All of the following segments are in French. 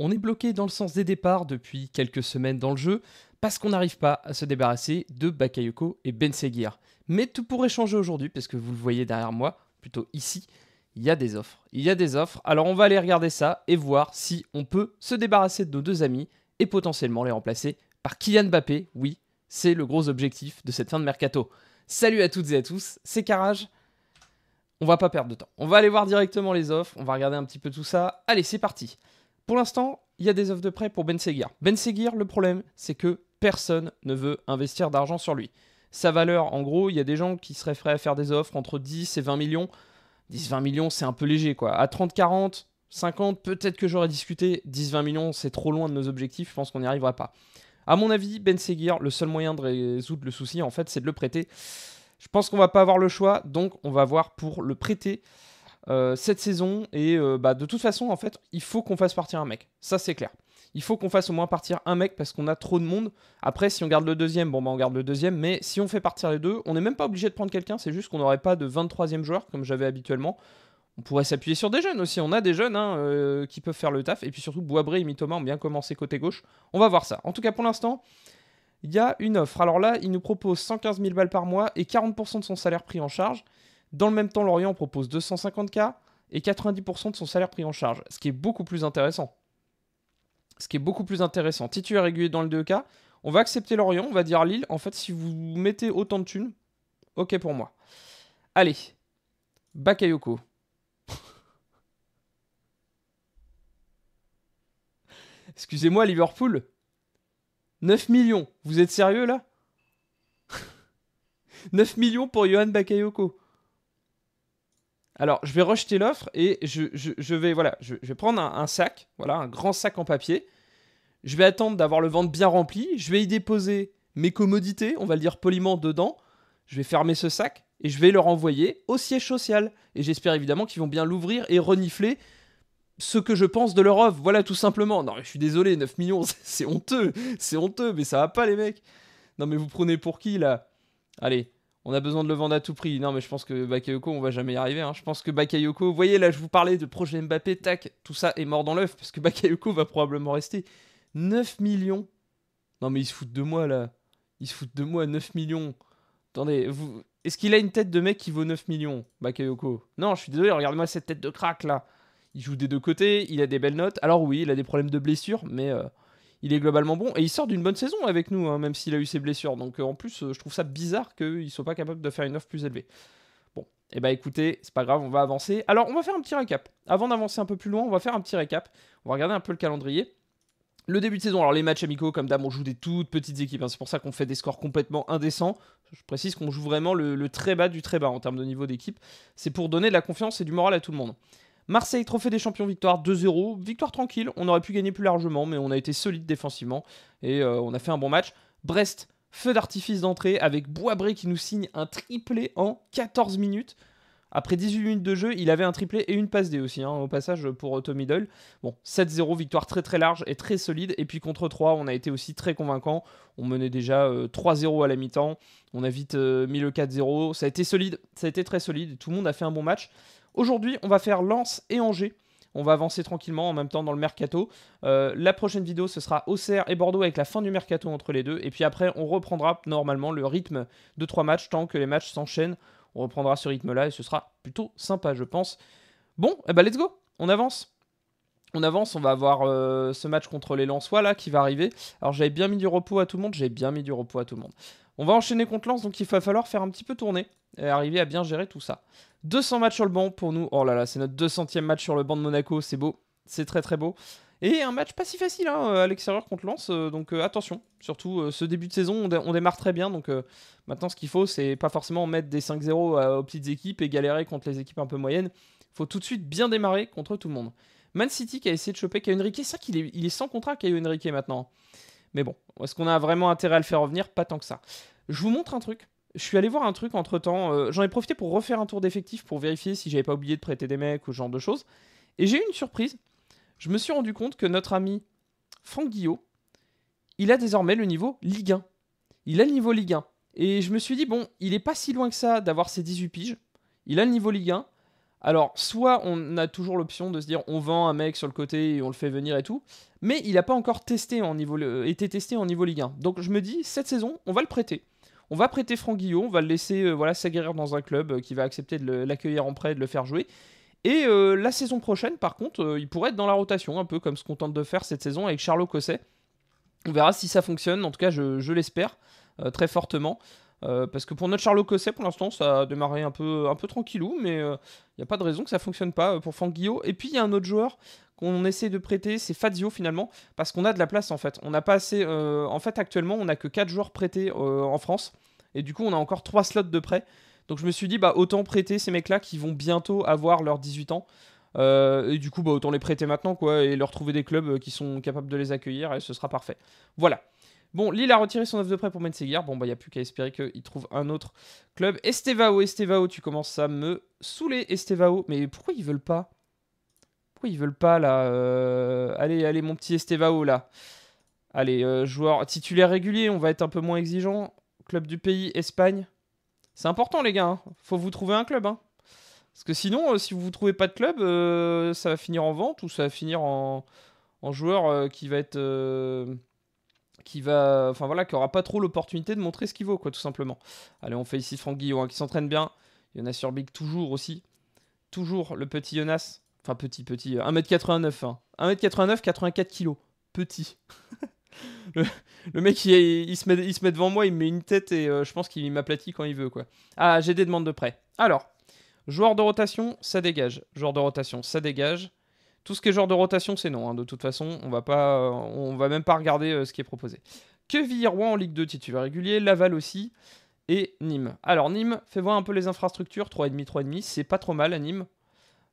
On est bloqué dans le sens des départs depuis quelques semaines dans le jeu parce qu'on n'arrive pas à se débarrasser de Bakayoko et Ben Seghir. Mais tout pourrait changer aujourd'hui parce que vous le voyez derrière moi, plutôt ici, il y a des offres. Il y a des offres, alors on va aller regarder ça et voir si on peut se débarrasser de nos deux amis et potentiellement les remplacer par Kylian Mbappé. Oui, c'est le gros objectif de cette fin de mercato. Salut à toutes et à tous, c'est Carrage. On va pas perdre de temps. On va aller voir directement les offres, on va regarder un petit peu tout ça. Allez, c'est parti. Pour l'instant, il y a des offres de prêt pour Ben Seghir. Ben Seghir, le problème, c'est que personne ne veut investir d'argent sur lui. Sa valeur, en gros, il y a des gens qui seraient prêts à faire des offres entre 10 et 20 millions. 10-20 millions, c'est un peu léger, quoi. À 30-40, 50, peut-être que j'aurais discuté. 10-20 millions, c'est trop loin de nos objectifs, je pense qu'on n'y arrivera pas. À mon avis, Ben Seghir, le seul moyen de résoudre le souci, en fait, c'est de le prêter. Je pense qu'on va pas avoir le choix, donc on va voir pour le prêter cette saison. Et de toute façon, en fait, il faut qu'on fasse partir un mec. Ça, c'est clair. Il faut qu'on fasse au moins partir un mec parce qu'on a trop de monde. Après, si on garde le deuxième, bon, on garde le deuxième. Mais si on fait partir les deux, on n'est même pas obligé de prendre quelqu'un. C'est juste qu'on n'aurait pas de 23e joueur comme j'avais habituellement. On pourrait s'appuyer sur des jeunes aussi. On a des jeunes qui peuvent faire le taf. Et puis surtout, Boisbré et Mitoma ont bien commencé côté gauche. On va voir ça. En tout cas, pour l'instant, il y a une offre. Alors là, il nous propose 115 000 balles par mois et 40% de son salaire pris en charge. Dans le même temps, Lorient propose 250 000 et 90% de son salaire pris en charge. Ce qui est beaucoup plus intéressant. Titulaire régulier dans le 2K, on va accepter Lorient, on va dire Lille. En fait, si vous mettez autant de thunes, ok pour moi. Allez, Bakayoko. Excusez-moi, Liverpool. 9 millions, vous êtes sérieux là? 9 millions pour Johan Bakayoko. Alors, je vais rejeter l'offre et je vais prendre un sac, voilà, un grand sac en papier. Je vais attendre d'avoir le ventre bien rempli. Je vais y déposer mes commodités, on va le dire poliment, dedans. Je vais fermer ce sac et je vais le renvoyer au siège social. Et j'espère évidemment qu'ils vont bien l'ouvrir et renifler ce que je pense de leur offre. Voilà, tout simplement. Non, mais je suis désolé, 9 millions, c'est honteux, mais ça va pas, les mecs. Non, mais vous prenez pour qui, là? Allez. On a besoin de le vendre à tout prix. Non, mais je pense que Bakayoko, on va jamais y arriver. Hein. Je pense que Bakayoko... Vous voyez, là, je vous parlais de projet Mbappé. Tac, tout ça est mort dans l'œuf. Parce que Bakayoko va probablement rester. 9 millions. Non, mais ils se foutent de moi, là. Ils se foutent de moi, 9 millions. Attendez, vous... Est-ce qu'il a une tête de mec qui vaut 9 millions, Bakayoko? Non, je suis désolé, regardez-moi cette tête de crack, là. Il joue des deux côtés, il a des belles notes. Alors oui, il a des problèmes de blessure, mais... il est globalement bon et il sort d'une bonne saison avec nous, hein, même s'il a eu ses blessures. Donc en plus, je trouve ça bizarre qu'ils ne soient pas capables de faire une offre plus élevée. Bon, et bah écoutez, c'est pas grave, on va avancer. Alors on va faire un petit récap. Avant d'avancer un peu plus loin, on va faire un petit récap. On va regarder un peu le calendrier. Le début de saison, alors les matchs amicaux, comme d'hab, on joue des toutes petites équipes. Hein, c'est pour ça qu'on fait des scores complètement indécents. Je précise qu'on joue vraiment le très bas du très bas en termes de niveau d'équipe. C'est pour donner de la confiance et du moral à tout le monde. Marseille, trophée des champions, victoire 2-0. Victoire tranquille, on aurait pu gagner plus largement, mais on a été solide défensivement et on a fait un bon match. Brest, feu d'artifice d'entrée avec Boisbré qui nous signe un triplé en 14 minutes. Après 18 minutes de jeu, il avait un triplé et une passe D aussi, hein, au passage pour Tommy Doyle. Bon, 7-0, victoire très très large et très solide. Et puis contre 3, on a été aussi très convaincant. On menait déjà 3-0 à la mi-temps. On a vite mis le 4-0. Ça a été solide, ça a été très solide. Tout le monde a fait un bon match. Aujourd'hui, on va faire Lens et Angers. On va avancer tranquillement en même temps dans le mercato. La prochaine vidéo, ce sera Auxerre et Bordeaux avec la fin du mercato entre les deux. Et puis après, on reprendra normalement le rythme de 3 matchs. Tant que les matchs s'enchaînent, on reprendra ce rythme-là et ce sera plutôt sympa, je pense. Bon, eh ben, let's go. On avance. On avance, on va avoir ce match contre les Lensois là qui va arriver. Alors j'avais bien mis du repos à tout le monde, On va enchaîner contre Lens, donc il va falloir faire un petit peu tourner et arriver à bien gérer tout ça. 200 matchs sur le banc pour nous. Oh là là, c'est notre 200e match sur le banc de Monaco, c'est beau, c'est très très beau. Et un match pas si facile hein, à l'extérieur contre Lens, donc attention. Surtout ce début de saison, on démarre très bien, donc maintenant ce qu'il faut, c'est pas forcément mettre des 5-0 aux petites équipes et galérer contre les équipes un peu moyennes. Faut tout de suite bien démarrer contre tout le monde. Man City qui a essayé de choper Caio Henrique, c'est ça qu'il est, il est sans contrat Caio Henrique maintenant. Mais bon, est-ce qu'on a vraiment intérêt à le faire revenir? Pas tant que ça. Je vous montre un truc. Je suis allé voir un truc entre-temps. J'en ai profité pour refaire un tour d'effectif pour vérifier si j'avais pas oublié de prêter des mecs ou ce genre de choses. Et j'ai eu une surprise. Je me suis rendu compte que notre ami Franck Guillot, il a désormais le niveau Ligue 1. Il a le niveau Ligue 1. Et je me suis dit, bon, il est pas si loin que ça d'avoir ses 18 piges. Il a le niveau Ligue 1. Alors, soit on a toujours l'option de se dire on vend un mec sur le côté et on le fait venir et tout, mais il n'a pas encore été testé en niveau Ligue 1. Donc je me dis, cette saison, on va le prêter. On va prêter Franck Guillot, on va le laisser s'aguerrir dans un club qui va accepter de l'accueillir en prêt et de le faire jouer. Et la saison prochaine, par contre, il pourrait être dans la rotation, un peu comme ce qu'on tente de faire cette saison avec Charlo Cossé. On verra si ça fonctionne, en tout cas je l'espère très fortement. Parce que pour notre Charlo Cossé, pour l'instant, ça a démarré un peu tranquillou, mais il n'y a pas de raison que ça ne fonctionne pas pour Franck Guillot. Et puis, il y a un autre joueur qu'on essaie de prêter, c'est Fazio, finalement, parce qu'on a de la place, en fait. On n'a pas assez... en fait, actuellement, on n'a que 4 joueurs prêtés en France, et du coup, on a encore 3 slots de prêt. Donc, je me suis dit, bah, autant prêter ces mecs-là qui vont bientôt avoir leurs 18 ans. Et du coup, bah, autant les prêter maintenant, quoi, et leur trouver des clubs qui sont capables de les accueillir, et ce sera parfait. Voilà. Bon, Lille a retiré son offre de prêt pour Ben Seghir. Bon, bah, il n'y a plus qu'à espérer qu'il trouve un autre club. Estevao, tu commences à me saouler, Estevao. Mais pourquoi ils veulent pas? Pourquoi ils veulent pas, là Allez, mon petit Estevao, là. Allez, joueur titulaire régulier, on va être un peu moins exigeant. Club du pays, Espagne. C'est important, les gars. Hein. Faut vous trouver un club, hein. Parce que sinon, si vous ne trouvez pas de club, ça va finir en vente ou ça va finir en joueur qui va être... Enfin voilà, qui aura pas trop l'opportunité de montrer ce qu'il vaut, quoi, tout simplement. Allez, on fait ici Franck Guillot, hein, qui s'entraîne bien. Jonas Urbik, toujours aussi. Toujours le petit Jonas. Enfin, petit. 1m89. Hein. 1m89, 84 kg. Petit. le mec, il se met devant moi, il me met une tête et je pense qu'il m'aplatit quand il veut, quoi. Ah, j'ai des demandes de prêt. Alors, joueur de rotation, ça dégage. Joueur de rotation, ça dégage. Tout ce qui est genre de rotation, c'est non. Hein. De toute façon, on va même pas regarder ce qui est proposé. Quevilly-Rouen en Ligue 2, titulaire régulier. Laval aussi. Et Nîmes. Alors, Nîmes, fais voir un peu les infrastructures. 3,5, c'est pas trop mal à Nîmes.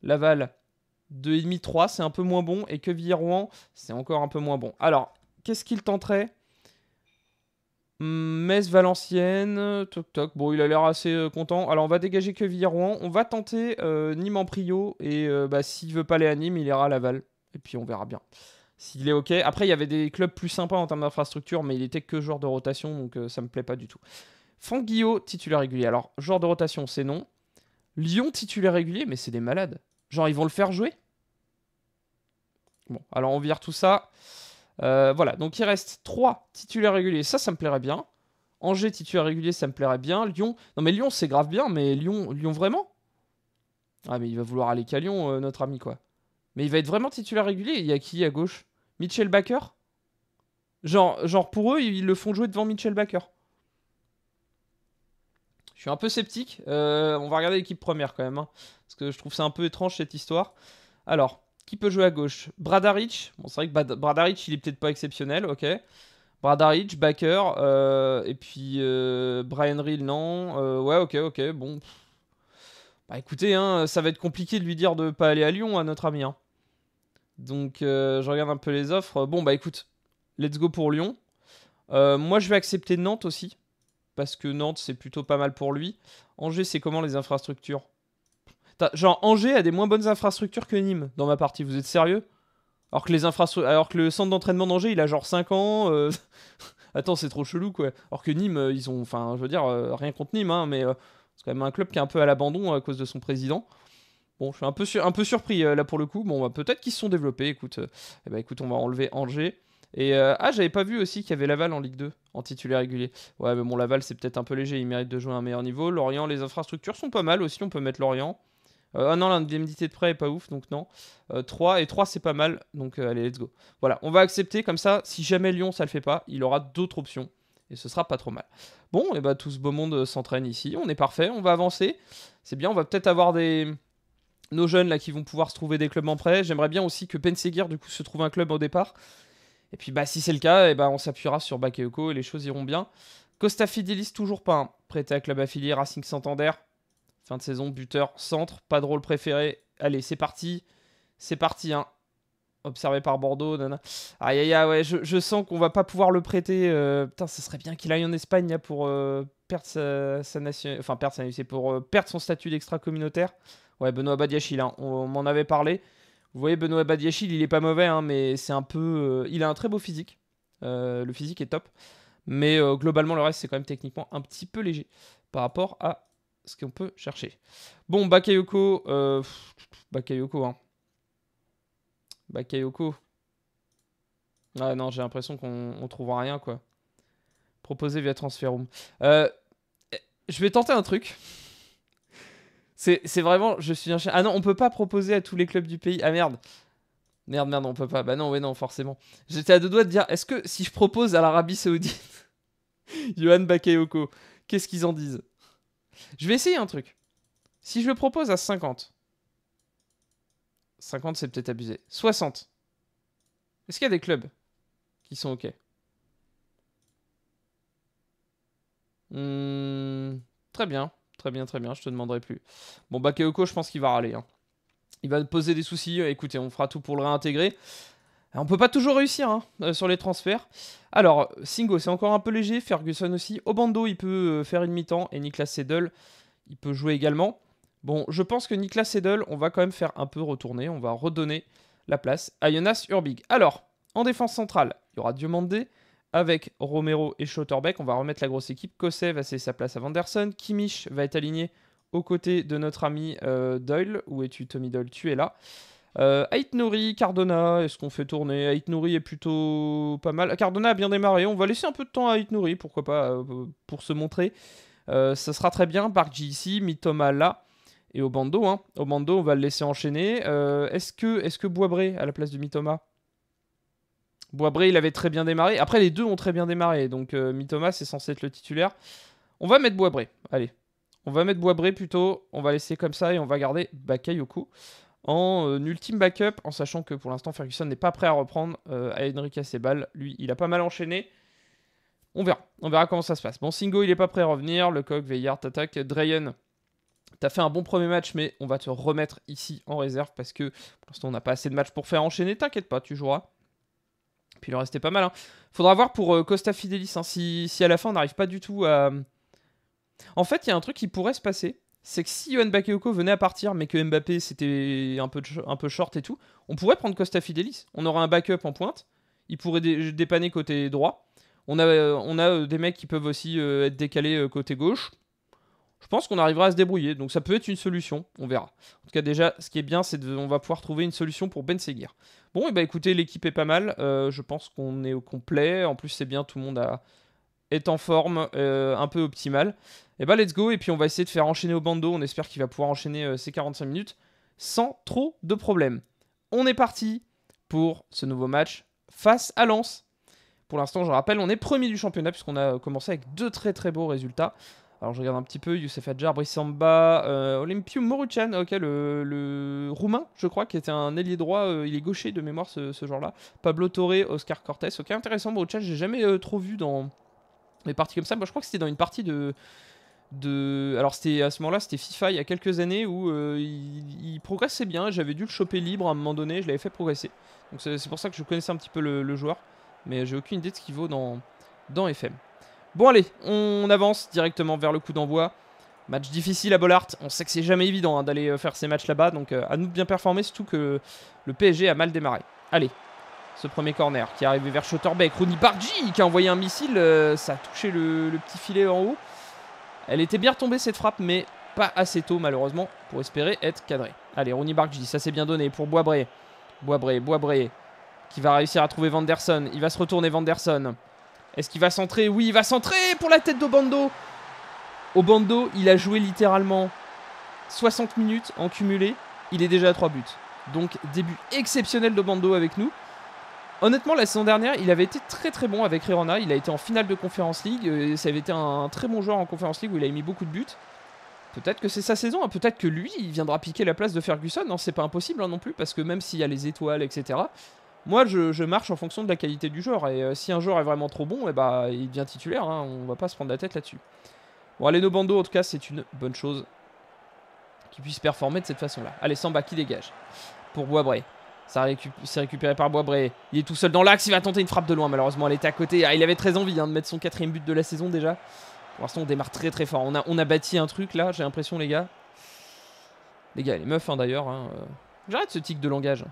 Laval, 2,5, 3, c'est un peu moins bon. Et Quevilly-Rouen, c'est encore un peu moins bon. Alors, qu'est-ce qu'il tenterait? Metz, Valenciennes, toc-toc. Bon, il a l'air assez content. Alors, on va dégager Quevilly-Rouen. On va tenter Nîmes en prio. Et bah, s'il veut pas aller à Nîmes, il ira à Laval. Et puis, on verra bien. S'il est OK. Après, il y avait des clubs plus sympas en termes d'infrastructure, mais il était que joueur de rotation, donc ça me plaît pas du tout. Franck Guillot, titulaire régulier. Alors, joueur de rotation, c'est non. Lyon, titulaire régulier, mais c'est des malades. Genre, ils vont le faire jouer? Bon, alors on vire tout ça. Voilà, donc il reste 3 titulaires réguliers, ça me plairait bien. Angers, titulaire régulier, ça me plairait bien. Lyon, non mais Lyon, c'est grave bien, mais Lyon vraiment? Ah mais il va vouloir aller qu'à Lyon, notre ami, quoi. Mais il va être vraiment titulaire régulier, il y a qui à gauche? Mitchell Baker? Genre pour eux, ils le font jouer devant Mitchell Baker. Je suis un peu sceptique, on va regarder l'équipe première quand même, hein, parce que je trouve ça un peu étrange cette histoire. Alors... Qui peut jouer à gauche? Bradarić. Bon, c'est vrai que Bradarić, il est peut-être pas exceptionnel, ok. Bradarić, Baker, et puis Brian Real, non. Ouais, ok, bon. Bah écoutez, hein, ça va être compliqué de lui dire de pas aller à Lyon, à notre ami. Hein. Donc, je regarde un peu les offres. Bon, bah écoute, let's go pour Lyon. Moi, je vais accepter Nantes aussi, parce que Nantes, c'est plutôt pas mal pour lui. Angers, c'est comment les infrastructures? Genre, Angers a des moins bonnes infrastructures que Nîmes dans ma partie, vous êtes sérieux? Alors que le centre d'entraînement d'Angers, il a genre 5 ans. Attends, c'est trop chelou, quoi. Alors que Nîmes, ils ont... Enfin, je veux dire, rien contre Nîmes, hein, mais c'est quand même un club qui est un peu à l'abandon à cause de son président. Bon, je suis un peu surpris, là, pour le coup. Bon, bah, peut-être qu'ils se sont développés, écoute. Eh ben, écoute, on va enlever Angers. Et ah, j'avais pas vu aussi qu'il y avait Laval en Ligue 2, en titulaire régulier. Ouais, mais bon, Laval, c'est peut-être un peu léger, il mérite de jouer à un meilleur niveau. Lorient, les infrastructures sont pas mal aussi, on peut mettre Lorient. Ah non, l'indemnité de prêt est pas ouf, donc non. 3, c'est pas mal, donc allez, let's go. Voilà, on va accepter, comme ça, si jamais Lyon, ça le fait pas, il aura d'autres options. Et ce sera pas trop mal. Bon, et bah tout ce beau monde s'entraîne ici, on est parfait, on va avancer. C'est bien, on va peut-être avoir nos jeunes là qui vont pouvoir se trouver des clubs en prêt. J'aimerais bien aussi que Ben Seghir, du coup, se trouve un club au départ. Et puis, bah si c'est le cas, et bah, on s'appuiera sur Bakayoko et les choses iront bien. Costa Fidelis, toujours pas, hein. Prêté à club affilié, Racing Santander. Fin de saison, buteur, centre, pas de rôle préféré. Allez, c'est parti, hein. Observé par Bordeaux, nana. Aïe, aïe, aïe, ouais, je sens qu'on va pas pouvoir le prêter. Putain, ce serait bien qu'il aille en Espagne là, pour perdre sa nationalité. Enfin, perdre son statut d'extra-communautaire. Ouais, Benoît Badiachil, hein, on m'en avait parlé. Vous voyez, Benoît Badiachil, il est pas mauvais, hein, mais c'est un peu... il a un très beau physique. Le physique est top. Mais globalement, le reste, c'est quand même techniquement un petit peu léger par rapport à... ce qu'on peut chercher. Bon, Bakayoko. Bakayoko, hein. Bakayoko. Ah non, j'ai l'impression qu'on trouvera rien, quoi. Proposé via Transferroom. Je vais tenter un truc. C'est vraiment... Je suis un chien. Ah non, on peut pas proposer à tous les clubs du pays. Ah merde. Merde, on peut pas. Bah non, ouais, non, forcément. J'étais à deux doigts de dire, est-ce que si je propose à l'Arabie Saoudite, Johan Bakayoko, qu'est-ce qu'ils en disent? Je vais essayer un truc. Si je le propose à 50. 50, c'est peut-être abusé. 60. Est-ce qu'il y a des clubs qui sont OK? Très bien. Très bien, je te demanderai plus. Bon, Bakayoko, je pense qu'il va râler. Hein. Il va poser des soucis. Écoutez, on fera tout pour le réintégrer. On peut pas toujours réussir hein, sur les transferts. Alors, Singo, c'est encore un peu léger. Ferguson aussi. Obando, il peut faire une mi-temps. Et Nicolas Sedel, il peut jouer également. Bon, je pense que Nicolas Sedel, on va quand même faire un peu retourner. On va redonner la place à Jonas Urbig. Alors, en défense centrale, il y aura Diomande. Avec Romero et Schotterbeck, on va remettre la grosse équipe. Cossé va céder sa place à Vanderson. Kimmich va être aligné aux côtés de notre ami Doyle. Où es-tu, Tommy Doyle? Tu es là. Aït-Nouri, Cardona, est-ce qu'on fait tourner? Aït-Nouri est plutôt pas mal. Cardona a bien démarré. On va laisser un peu de temps à Aït-Nouri, pourquoi pas, pour se montrer. Ça sera très bien. Bargie ici, Mitoma là. Et Obando, hein. Obando, on va le laisser enchaîner. Est-ce que Boisbré à la place de Mitoma? Boisbré, il avait très bien démarré. Après, les deux ont très bien démarré. Donc, Mitoma, c'est censé être le titulaire. On va mettre Boisbré. Allez. On va mettre Boisbré plutôt. On va laisser comme ça et on va garder Bakayoko en ultime backup. En sachant que pour l'instant, Ferguson n'est pas prêt à reprendre à Henrique Acebal. Lui, il a pas mal enchaîné. On verra. On verra comment ça se passe. Bon, Singo, il n'est pas prêt à revenir. Lecoq, Veillard, t'attaques. Drayen, t'as fait un bon premier match, mais on va te remettre ici en réserve parce que pour l'instant, on n'a pas assez de matchs pour faire enchaîner. T'inquiète pas, tu joueras. Puis il en restait pas mal. Hein. Faudra voir pour Costa Fidelis. Hein, si à la fin on n'arrive pas du tout à... En fait, il y a un truc qui pourrait se passer. C'est que si Johan Bakayoko venait à partir, mais que Mbappé c'était un peu short et tout, on pourrait prendre Costa Fidelis. On aura un backup en pointe. Il pourrait dépanner côté droit. On a des mecs qui peuvent aussi être décalés côté gauche. Je pense qu'on arrivera à se débrouiller. Donc ça peut être une solution. On verra. En tout cas, déjà, ce qui est bien, c'est qu'on va pouvoir trouver une solution pour Ben Seghir. Bon, et bah écoutez, l'équipe est pas mal. Je pense qu'on est au complet. En plus, c'est bien. Tout le monde est en forme. Un peu optimale. Et bah, let's go. Et puis, on va essayer de faire enchaîner Obando. On espère qu'il va pouvoir enchaîner ces 45 minutes sans trop de problèmes. On est parti pour ce nouveau match face à Lens. Pour l'instant, je rappelle, on est premier du championnat puisqu'on a commencé avec deux très beaux résultats. Alors je regarde un petit peu, Youssef Adjar, Brissamba, Olympiu Moruchan, ok, le Roumain, je crois, qui était un ailier droit, il est gaucher de mémoire ce genre-là. Pablo Torre, Oscar Cortés, ok, intéressant, Moruchan, j'ai jamais trop vu dans des parties comme ça. Moi je crois que c'était dans une partie de... Alors c'était à ce moment-là, c'était FIFA il y a quelques années où il progressait bien, j'avais dû le choper libre à un moment donné, je l'avais fait progresser. Donc c'est pour ça que je connaissais un petit peu le joueur, mais j'ai aucune idée de ce qu'il vaut dans FM. Bon allez, on avance directement vers le coup d'envoi. Match difficile à Bollaert. On sait que c'est jamais évident hein, d'aller faire ces matchs là-bas. Donc à nous de bien performer, surtout que le PSG a mal démarré. Allez, ce premier corner qui est arrivé vers Schotterbeck. Rooney Bargie qui a envoyé un missile. Ça a touché le petit filet en haut. Elle était bien retombée cette frappe, mais pas assez tôt malheureusement pour espérer être cadrée. Allez, Rooney Bargie, ça s'est bien donné pour Boisbré. Boisbré qui va réussir à trouver Vanderson. Il va se retourner Vanderson. Est-ce qu'il va centrer? Oui, il va centrer pour la tête d'Obando. Obando, il a joué littéralement 60 minutes en cumulé. Il est déjà à 3 buts. Donc, début exceptionnel d'Obando avec nous. Honnêtement, la saison dernière, il avait été très bon avec Rirona. Il a été en finale de Conference League. Et ça avait été un très bon joueur en Conference League où il a mis beaucoup de buts. Peut-être que c'est sa saison. Hein. Peut-être que lui, il viendra piquer la place de Ferguson. Non, c'est pas impossible hein, non plus parce que même s'il y a les étoiles, etc., moi, je marche en fonction de la qualité du joueur. Et si un joueur est vraiment trop bon, eh ben, il devient titulaire. Hein, on va pas se prendre la tête là-dessus. Bon, allez, Obando, en tout cas, c'est une bonne chose qu'il puisse performer de cette façon-là. Allez, Samba qui dégage pour Boisbré. C'est récupéré par Boisbré. Il est tout seul dans l'axe. Il va tenter une frappe de loin. Malheureusement, elle était à côté. Ah, il avait très envie hein, de mettre son 4e but de la saison déjà. Pour l'instant, on démarre très fort. On a bâti un truc là, j'ai l'impression, les gars. Les gars, les meufs hein, d'ailleurs. Hein, j'arrête ce tic de langage.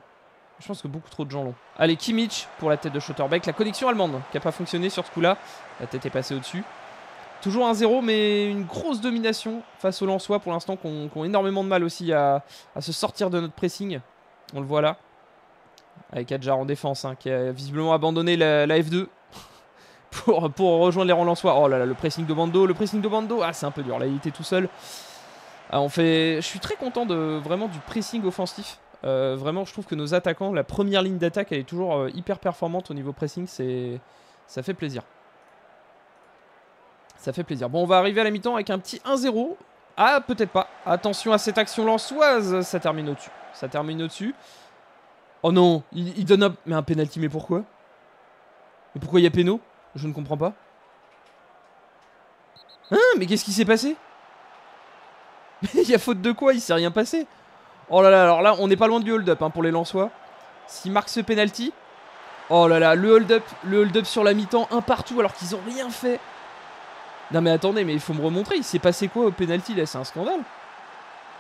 Je pense que beaucoup trop de gens l'ont. Allez, Kimmich pour la tête de Schotterbeck. La connexion allemande qui n'a pas fonctionné sur ce coup-là. La tête est passée au-dessus. Toujours 1-0, mais une grosse domination face aux Lensois pour l'instant, qui ont énormément de mal aussi à se sortir de notre pressing. On le voit là, avec Adjar en défense, hein, qui a visiblement abandonné la F2 pour rejoindre les rangs Lensois. Oh là là, le pressing d'Obando, ah c'est un peu dur, là il était tout seul. Ah, je suis très content du pressing offensif. Vraiment, je trouve que nos attaquants, la première ligne d'attaque, elle est toujours hyper performante au niveau pressing, ça fait plaisir. Ça fait plaisir. Bon, on va arriver à la mi-temps avec un petit 1-0. Ah, peut-être pas. Attention à cette action lensoise. Ça termine au-dessus. Ça termine au-dessus. Oh non, il donne un... Mais un pénalty, mais pourquoi? Mais pourquoi il y a péno? Je ne comprends pas. Hein? Mais qu'est-ce qui s'est passé? Il y a faute de quoi? Il s'est rien passé. Oh là là, alors là, on n'est pas loin du hold-up hein, pour les Lensois. S'ils marquent ce pénalty... Oh là là, le hold-up sur la mi-temps, un partout alors qu'ils n'ont rien fait. Non mais attendez, mais il faut me remontrer, il s'est passé quoi au pénalty là? C'est un scandale.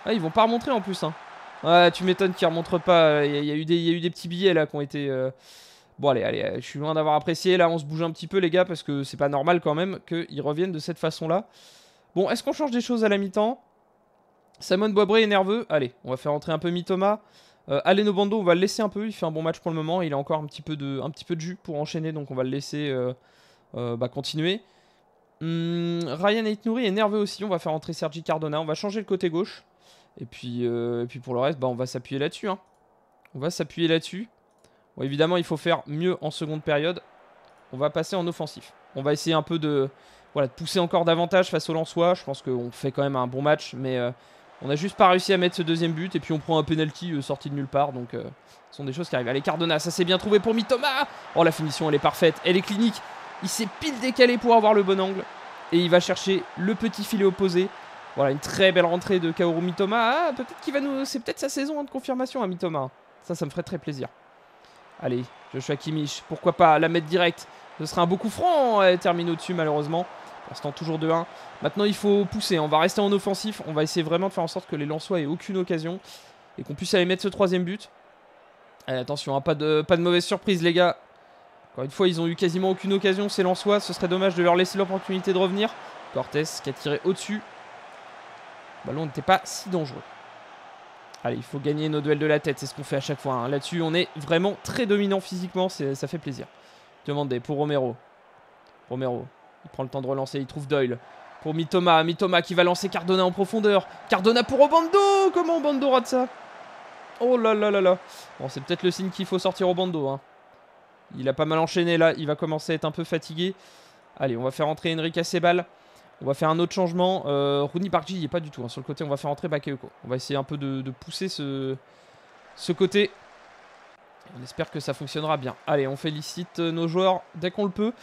Ah, ils vont pas remontrer en plus hein. Ah, tu m'étonnes qu'ils remontrent pas. Il y a eu des petits billets là qui ont été... Bon allez, je suis loin d'avoir apprécié. Là on se bouge un petit peu les gars, parce que c'est pas normal quand même qu'ils reviennent de cette façon là. Bon, est-ce qu'on change des choses à la mi-temps? Simon Boisbré est nerveux. Allez, on va faire entrer un peu Mitoma. Alain Obando, on va le laisser un peu, il fait un bon match pour le moment. Il a encore un petit peu de jus pour enchaîner, donc on va le laisser continuer. Ryan Aït-Nouri est nerveux aussi. On va faire entrer Sergi Cardona. On va changer le côté gauche. Et puis pour le reste, bah, on va s'appuyer là-dessus. Hein. On va s'appuyer là-dessus. Bon, évidemment, il faut faire mieux en seconde période. On va passer en offensif. On va essayer un peu de pousser encore davantage face au Lensois. Je pense qu'on fait quand même un bon match. Mais on n'a juste pas réussi à mettre ce deuxième but. Et puis on prend un penalty sorti de nulle part. Donc ce sont des choses qui arrivent. Allez, Cardona, ça s'est bien trouvé pour Mitoma. Oh, la finition, elle est parfaite. Elle est clinique. Il s'est pile décalé pour avoir le bon angle. Et il va chercher le petit filet opposé. Voilà, une très belle rentrée de Kaoru Mitoma. Ah, peut-être qu'il va nous... C'est peut-être sa saison de confirmation à Mitoma. Ça me ferait très plaisir. Allez, Joshua Kimmich. Pourquoi pas la mettre direct? Ce sera un beau coup franc. Elle termine au-dessus, malheureusement. Pour l'instant, toujours 2-1. Maintenant, il faut pousser. On va rester en offensif. On va essayer vraiment de faire en sorte que les Lensois aient aucune occasion. Et qu'on puisse aller mettre ce troisième but. Allez, attention, hein, pas de mauvaise surprise, les gars. Encore une fois, ils ont eu quasiment aucune occasion, ces Lensois. Ce serait dommage de leur laisser l'opportunité de revenir. Cortés qui a tiré au-dessus. Le ballon n'était pas si dangereux. Allez, il faut gagner nos duels de la tête. C'est ce qu'on fait à chaque fois. Hein. Là-dessus, on est vraiment très dominant physiquement. Ça fait plaisir. Demandez pour Romero. Romero, il prend le temps de relancer. Il trouve Doyle. Pour Mitoma. Mitoma qui va lancer Cardona en profondeur. Cardona pour Obando. Comment Obando rate ça? Oh là là là là. Bon, c'est peut-être le signe qu'il faut sortir Obando. Hein. Il a pas mal enchaîné là, il va commencer à être un peu fatigué. Allez, on va faire entrer Henrique Acebal. On va faire un autre changement. Rooney Bargie, il n'y est pas du tout. Hein. Sur le côté, on va faire entrer Bakayoko. On va essayer un peu de pousser ce côté. On espère que ça fonctionnera bien. Allez, on félicite nos joueurs dès qu'on le peut.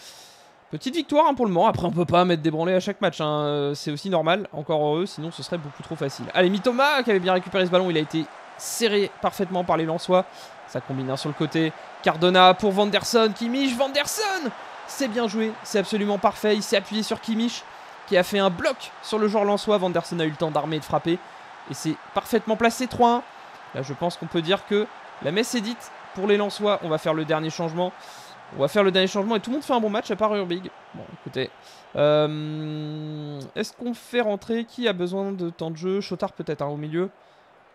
Petite victoire hein, pour le moment. Après, on peut pas mettre des branlées à chaque match. Hein. C'est aussi normal, encore heureux. Sinon, ce serait beaucoup trop facile. Allez, Mitoma qui avait bien récupéré ce ballon. Il a été serré parfaitement par les Lensois. Ça combine sur le côté. Cardona pour Vanderson. Kimmich. Vanderson! C'est bien joué. C'est absolument parfait. Il s'est appuyé sur Kimmich qui a fait un bloc sur le joueur lensois. Vanderson a eu le temps d'armer et de frapper. Et c'est parfaitement placé. 3-1. Là, je pense qu'on peut dire que la messe est dite pour les Lensois. On va faire le dernier changement. Et tout le monde fait un bon match à part Urbig. Bon, écoutez. Est-ce qu'on fait rentrer? Qui a besoin de temps de jeu? Chotard peut-être hein, au milieu.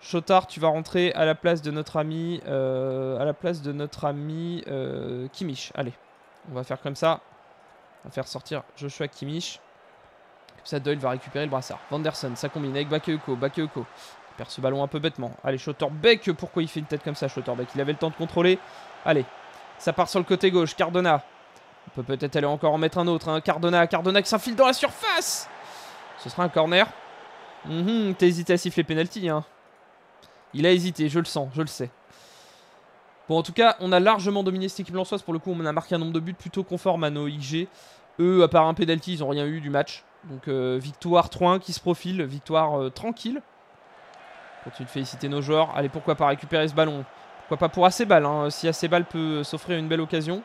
Chotard, tu vas rentrer à la place de notre ami, Kimmich. Allez, on va faire comme ça. On va faire sortir Joshua Kimmich. Comme ça, Doyle va récupérer le brassard. Vanderson, ça combine avec Bakayoko. Bakayoko perd ce ballon un peu bêtement. Allez, Schotterbeck, pourquoi il fait une tête comme ça, Schotterbeck? Il avait le temps de contrôler. Allez, ça part sur le côté gauche. Cardona. On peut peut-être aller encore en mettre un autre. Hein. Cardona qui s'infile dans la surface. Ce sera un corner. T'as hésité à siffler penalty, hein. Il a hésité, je le sens, je le sais. Bon, en tout cas, on a largement dominé cette équipe lensoise. Pour le coup, on a marqué un nombre de buts plutôt conforme à nos IG. Eux, à part un pénalty, ils n'ont rien eu du match. Donc, victoire 3-1 qui se profile. Victoire tranquille. Continue de féliciter nos joueurs. Allez, pourquoi pas récupérer ce ballon? Pourquoi pas pour Acebal hein. Si Acebal peut s'offrir une belle occasion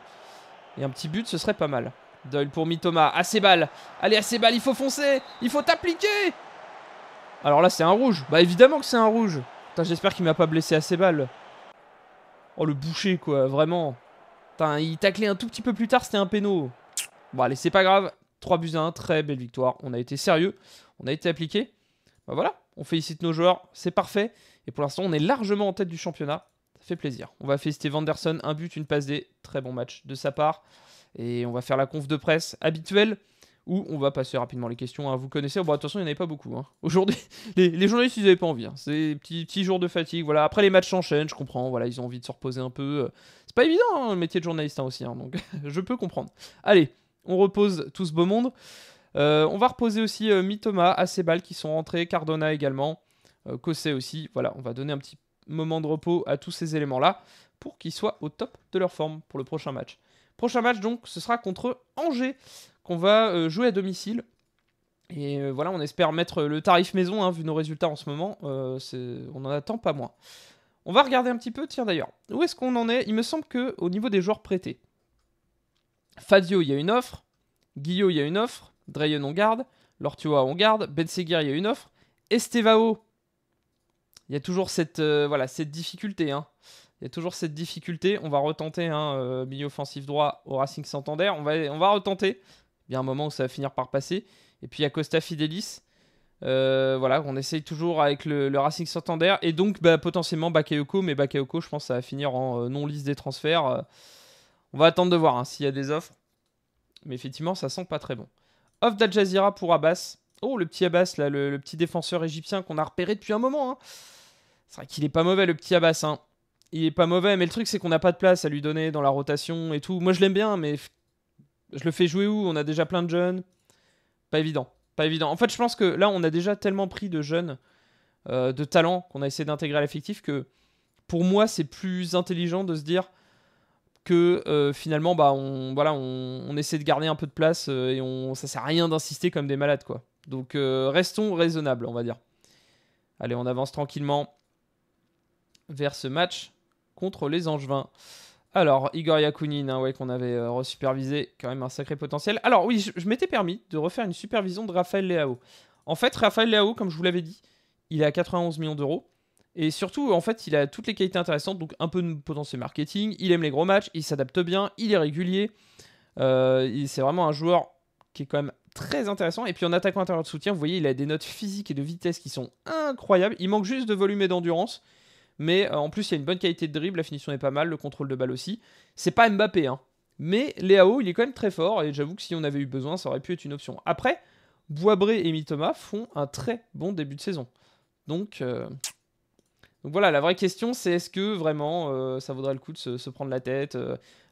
et un petit but, ce serait pas mal. Doyle pour Mitoma. Acebal. Allez, Acebal, il faut foncer. Il faut t'appliquer. Alors là, c'est un rouge. Bah, évidemment que c'est un rouge. Putain, j'espère qu'il m'a pas blessé à ses balles. Oh, le boucher, quoi, vraiment. Putain, il taclait un tout petit peu plus tard, c'était un péno. Bon, allez, c'est pas grave. 3-1, très belle victoire. On a été sérieux, on a été appliqué. Ben voilà, on félicite nos joueurs, c'est parfait. Et pour l'instant, on est largement en tête du championnat. Ça fait plaisir. On va féliciter Vanderson, un but, une passe D. Très bon match de sa part. Et on va faire la conf de presse habituelle où on va passer rapidement les questions. Hein. Vous connaissez, bon, attention, il n'y en avait pas beaucoup. Hein. Aujourd'hui, les journalistes, ils n'avaient pas envie. Hein. C'est petit jour de fatigue. Voilà. Après, les matchs s'enchaînent, je comprends. Voilà, ils ont envie de se reposer un peu. C'est pas évident, hein, le métier de journaliste hein, aussi. Hein, donc, je peux comprendre. Allez, on repose tout ce beau monde. On va reposer aussi Mitoma, Acebal qui sont rentrés, Cardona également, Cossé aussi. Voilà, on va donner un petit moment de repos à tous ces éléments-là pour qu'ils soient au top de leur forme pour le prochain match. Prochain match, donc, ce sera contre Angers qu'on va jouer à domicile. Et voilà, on espère mettre le tarif maison, hein, vu nos résultats en ce moment. On n'en attend pas moins. On va regarder un petit peu, tiens d'ailleurs, où est-ce qu'on en est? Il me semble qu'au niveau des joueurs prêtés, Fazio, il y a une offre. Guillot, il y a une offre. Drayen, on garde. Lortioa, on garde. Ben Seghir, il y a une offre. Estevao, il y a toujours cette difficulté, hein. Il y a toujours cette difficulté. On va retenter un milieu offensif droit au Racing Santander. On va retenter. Il y a un moment où ça va finir par passer. Et puis il y a Costa Fidelis. Voilà, on essaye toujours avec le Racing Santander. Et donc bah, potentiellement Bakayoko. Mais Bakayoko, je pense, ça va finir en non-liste des transferts. On va attendre de voir hein, s'il y a des offres. Mais effectivement, ça sent pas très bon. Offre d'Al Jazeera pour Abbas. Oh, le petit Abbas, là, le petit défenseur égyptien qu'on a repéré depuis un moment. Hein. C'est vrai qu'il est pas mauvais, le petit Abbas. Hein. Il est pas mauvais, mais le truc, c'est qu'on n'a pas de place à lui donner dans la rotation et tout. Moi, je l'aime bien, mais je le fais jouer où? On a déjà plein de jeunes. Pas évident, pas évident. En fait, je pense que là, on a déjà tellement pris de jeunes, de talents qu'on a essayé d'intégrer à l'effectif que, pour moi, c'est plus intelligent de se dire que finalement, bah, on essaie de garder un peu de place et ça sert à rien d'insister comme des malades, quoi. Donc, restons raisonnables, on va dire. Allez, on avance tranquillement vers ce match contre les Angevins. Alors, Igor Yakounine, hein, ouais, qu'on avait re-supervisé, quand même un sacré potentiel. Alors oui, je m'étais permis de refaire une supervision de Raphaël Leao. En fait, Raphaël Leao, comme je vous l'avais dit, il est à 91 millions d'euros. Et surtout, en fait, il a toutes les qualités intéressantes, donc un peu de potentiel marketing, il aime les gros matchs, il s'adapte bien, il est régulier. C'est vraiment un joueur qui est quand même très intéressant. Et puis en attaquant intérieur de soutien, vous voyez, il a des notes physiques et de vitesse qui sont incroyables. Il manque juste de volume et d'endurance. Mais en plus, il y a une bonne qualité de dribble, la finition est pas mal, le contrôle de balle aussi. C'est pas Mbappé, hein. Mais Léao, il est quand même très fort, et j'avoue que si on avait eu besoin, ça aurait pu être une option. Après, Boisbré et Mitoma font un très bon début de saison. Donc voilà, la vraie question, c'est est-ce que vraiment ça vaudrait le coup de se prendre la tête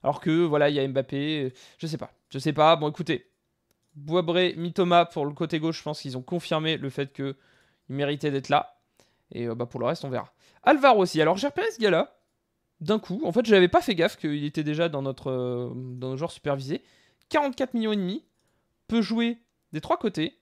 alors que, voilà, il y a Mbappé, je sais pas. Bon, écoutez, Boisbré, Mitoma, pour le côté gauche, je pense qu'ils ont confirmé le fait qu'ils méritaient d'être là. Et bah, pour le reste, on verra. Alvaro aussi. Alors, j'ai repéré ce gars-là, d'un coup. En fait, je n'avais pas fait gaffe qu'il était déjà dans nos joueurs supervisés. 44 millions et demi. Peut jouer des trois côtés.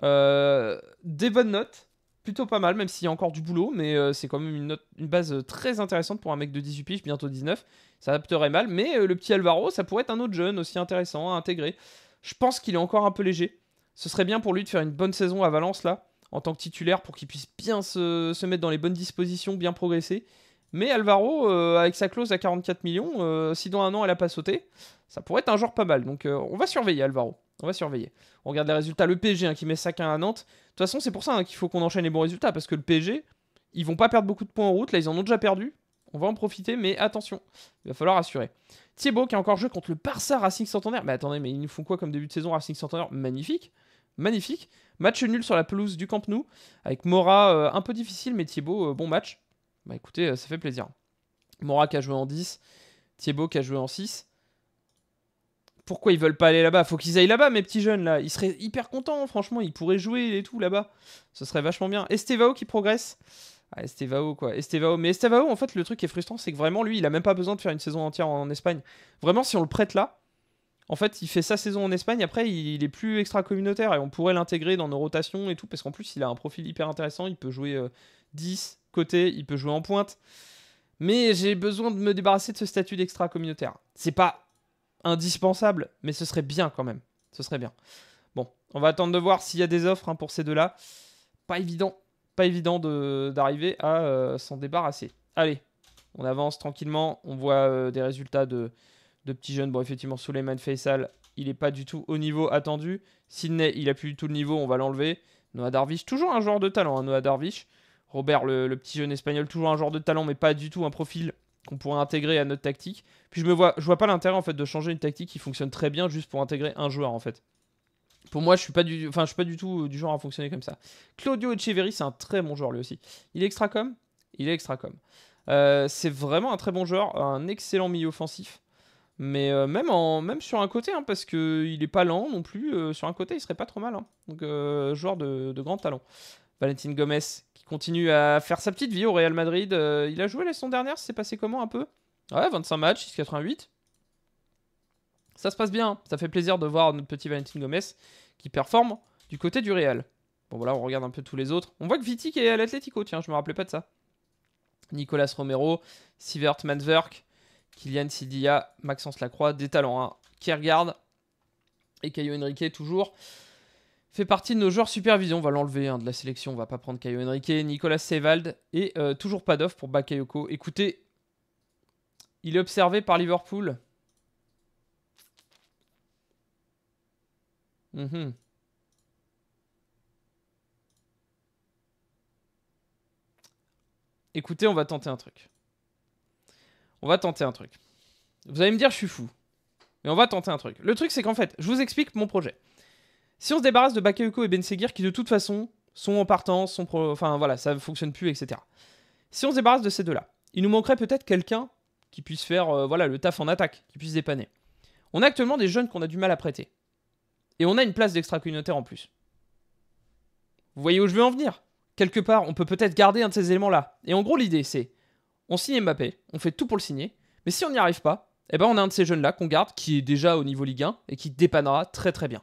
Des bonnes notes. Plutôt pas mal, même s'il y a encore du boulot. Mais c'est quand même une base très intéressante pour un mec de 18 piges, bientôt 19. Ça adapterait mal. Mais le petit Alvaro, ça pourrait être un autre jeune aussi intéressant à intégrer. Je pense qu'il est encore un peu léger. Ce serait bien pour lui de faire une bonne saison à Valence, là, en tant que titulaire, pour qu'il puisse bien se mettre dans les bonnes dispositions, bien progresser. Mais Alvaro, avec sa clause à 44 millions, si dans un an elle n'a pas sauté, ça pourrait être un joueur pas mal. Donc on va surveiller Alvaro, on va surveiller. On regarde les résultats, le PSG hein, qui met 5-1 à Nantes. De toute façon, c'est pour ça hein, qu'il faut qu'on enchaîne les bons résultats, parce que le PSG, ils vont pas perdre beaucoup de points en route, là ils en ont déjà perdu. On va en profiter, mais attention, il va falloir assurer. Thibaut qui a encore joué contre le Barça Racing Santander. Mais attendez, mais ils nous font quoi comme début de saison Racing Santander? Magnifique, magnifique. Match nul sur la pelouse du Camp Nou, avec Mora un peu difficile, mais Thibaut, bon match. Bah écoutez, ça fait plaisir. Mora qui a joué en 10, Thibaut qui a joué en 6. Pourquoi ils veulent pas aller là-bas? Faut qu'ils aillent là-bas, mes petits jeunes, là. Ils seraient hyper contents, franchement, ils pourraient jouer et tout là-bas. Ce serait vachement bien. Estevao qui progresse. Ah, Estevao, quoi. Estevao. Mais Estevao, en fait, le truc qui est frustrant, c'est que vraiment, lui, il a même pas besoin de faire une saison entière en Espagne. Vraiment, si on le prête là, en fait, il fait sa saison en Espagne, après, il est plus extra-communautaire et on pourrait l'intégrer dans nos rotations et tout, parce qu'en plus, il a un profil hyper intéressant, il peut jouer 10 côté, il peut jouer en pointe. Mais j'ai besoin de me débarrasser de ce statut d'extra-communautaire. C'est pas indispensable, mais ce serait bien quand même. Ce serait bien. Bon, on va attendre de voir s'il y a des offres hein, pour ces deux-là. Pas évident d'arriver à s'en débarrasser. Allez, on avance tranquillement, on voit des résultats de petits jeunes, bon effectivement Souleymane Faisal, il n'est pas du tout au niveau attendu. Sidney, il n'a plus du tout le niveau, on va l'enlever. Noah Darvish, toujours un joueur de talent, hein, Noah Darvish. Robert, le petit jeune espagnol, toujours un joueur de talent, mais pas du tout un profil qu'on pourrait intégrer à notre tactique. Puis je vois pas l'intérêt en fait de changer une tactique qui fonctionne très bien juste pour intégrer un joueur en fait. Pour moi, je suis pas du tout du genre à fonctionner comme ça. Claudio Echeverri, c'est un très bon joueur lui aussi. Il est extra-com. C'est vraiment un très bon joueur, un excellent milieu offensif. Mais même sur un côté, hein, parce qu'il n'est pas lent non plus. Sur un côté, il serait pas trop mal. Hein. Donc, joueur de grand talent. Valentin Gomez, qui continue à faire sa petite vie au Real Madrid. Il a joué la saison dernière, c'est passé comment un peu? Ouais, 25 matchs, 6,88. Ça se passe bien, ça fait plaisir de voir notre petit Valentin Gomez qui performe du côté du Real. Bon, voilà, on regarde un peu tous les autres. On voit que Vitic est à l'Atlético, tiens, je me rappelais pas de ça. Nicolas Romero, Sivert Manwerk, Kylian Sidia, Maxence Lacroix, des talents, hein. Kjærgaard et Caio Henrique, toujours, fait partie de nos joueurs supervision. On va l'enlever hein, de la sélection, on va pas prendre Caio Henrique, Nicolas Seyvald et toujours pas d'offre pour Bakayoko. Écoutez, il est observé par Liverpool. Écoutez, on va tenter un truc. Vous allez me dire, je suis fou. Mais on va tenter un truc. Le truc, c'est qu'en fait, je vous explique mon projet. Si on se débarrasse de Bakayoko et Ben Seghir, qui de toute façon sont en partance, enfin voilà, ça ne fonctionne plus, etc. Si on se débarrasse de ces deux-là, il nous manquerait peut-être quelqu'un qui puisse faire voilà, le taf en attaque, qui puisse dépanner. On a actuellement des jeunes qu'on a du mal à prêter. Et on a une place d'extra-communautaire en plus. Vous voyez où je veux en venir ? Quelque part, on peut peut-être garder un de ces éléments-là. Et en gros, l'idée, c'est, on signe Mbappé, on fait tout pour le signer, mais si on n'y arrive pas, eh ben on a un de ces jeunes-là qu'on garde, qui est déjà au niveau Ligue 1, et qui dépannera très très bien.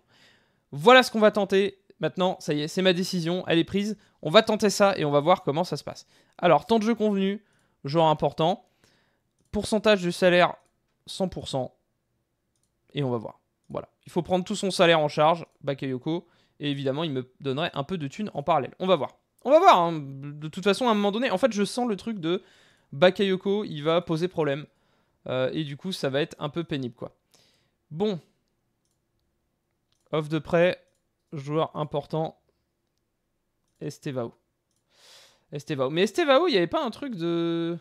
Voilà ce qu'on va tenter. Maintenant, ça y est, c'est ma décision, elle est prise. On va tenter ça, et on va voir comment ça se passe. Alors, temps de jeu convenu, joueur important, pourcentage de salaire, 100%, et on va voir. Voilà, il faut prendre tout son salaire en charge, Bakayoko, et évidemment, il me donnerait un peu de thunes en parallèle. On va voir. Hein. De toute façon, à un moment donné, en fait, je sens le truc de Bakayoko, il va poser problème. Et du coup, ça va être un peu pénible, quoi. Bon. Offre de prêt, joueur important, Estevao. Mais Estevao, il n'y avait pas un truc de